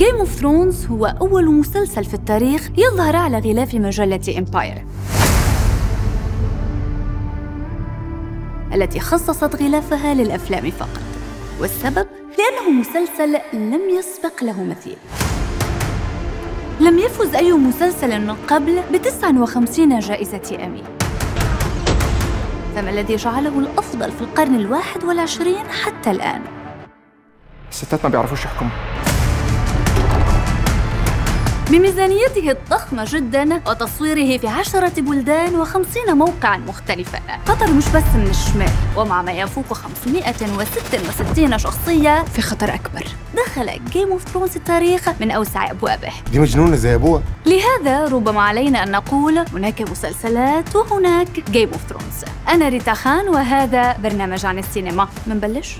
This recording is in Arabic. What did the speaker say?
Game of Thrones هو أول مسلسل في التاريخ يظهر على غلاف مجلة Empire، التي خصصت غلافها للأفلام فقط، والسبب لأنه مسلسل لم يسبق له مثيل. لم يفز أي مسلسل من قبل ب59 جائزة أمي، فما الذي جعله الأفضل في القرن ال21 حتى الآن؟ الستات ما بيعرفوش يحكموا. بميزانيته الضخمة جداً وتصويره في 10 بلدان و50 موقعاً مختلفاً، خطر مش بس من الشمال، ومع ما يفوق 566 شخصية في خطر أكبر. دخل Game of Thrones التاريخ من أوسع أبوابه. دي مجنونة زي أبوها. لهذا ربما علينا أن نقول هناك مسلسلات وهناك Game of Thrones. أنا ريتا خان وهذا برنامج عن السينما. منبلش؟